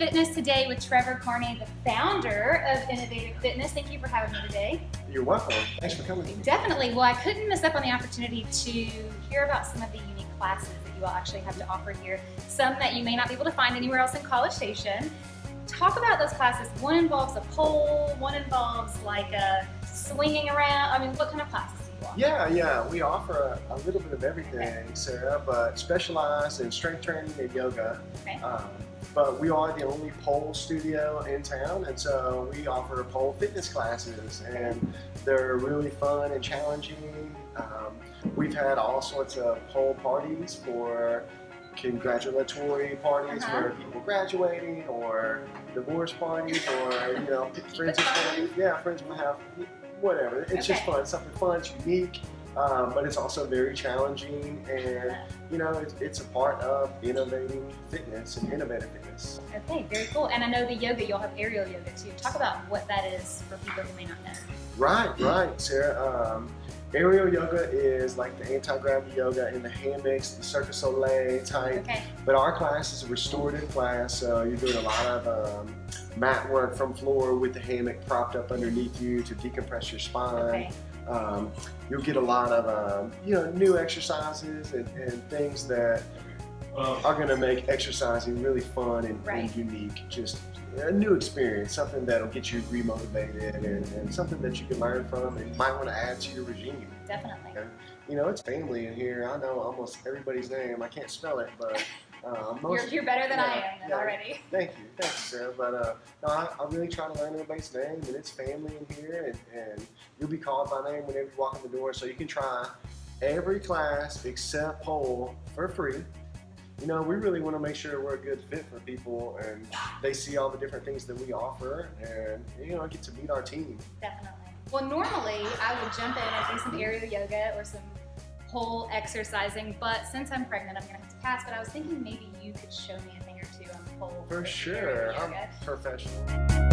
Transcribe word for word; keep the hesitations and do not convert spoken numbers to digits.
Fitness today with Trevor Carney, the founder of Innovative Fitness. Thank you for having me today. You're welcome. Thanks for coming. Definitely. Well, I couldn't miss up on the opportunity to hear about some of the unique classes that you all actually have to offer here, some that you may not be able to find anywhere else in College Station. Talk about those classes. One involves a pole, one involves like a swinging around. I mean, what kind of classes do you offer? Yeah, yeah, we offer a, a little bit of everything, okay. Sarah, but specialize in strength training and yoga. Okay. Um, but we are the only pole studio in town, and so we offer pole fitness classes, and they're really fun and challenging. Um, we've had all sorts of pole parties for congratulatory parties uh-huh. for people graduating, or divorce parties, or you know, friends and family. Yeah, friends will have whatever. It's okay. just fun. Something fun. It's unique, um, but it's also very challenging. And you know, it's, it's a part of innovating fitness and innovative fitness. Okay, very cool. And I know the yoga. Y'all have aerial yoga too. Talk about what that is for people who may not know. Right, right, Sarah. Um, Aerial yoga is like the anti-gravity yoga in the hammocks, the Cirque du Soleil type, okay. but our class is a restorative class, so you're doing a lot of um, mat work from floor with the hammock propped up underneath you to decompress your spine. Okay. Um, you'll get a lot of um, you know, new exercises and, and things that uh, are going to make exercising really fun and, right. and unique. Just a new experience, something that'll get you remotivated, and, and something that you can learn from and might want to add to your regime. Definitely. Okay? You know, it's family in here. I know almost everybody's name. I can't spell it, but uh, most you're, you're better than you know, I am yeah, already. Thank you, thank you, Sarah. But uh, no, I, I really try to learn everybody's name, and it's family in here, and, and you'll be called by name whenever you walk in the door. So you can try every class except pole for free. You know, we really want to make sure we're a good fit for people, and they see all the different things that we offer, and you know, get to meet our team. Definitely. Well, normally I would jump in and do some aerial yoga or some pole exercising, but since I'm pregnant, I'm gonna have to pass. But I was thinking maybe you could show me a thing or two on pole. For sure. I'm professional.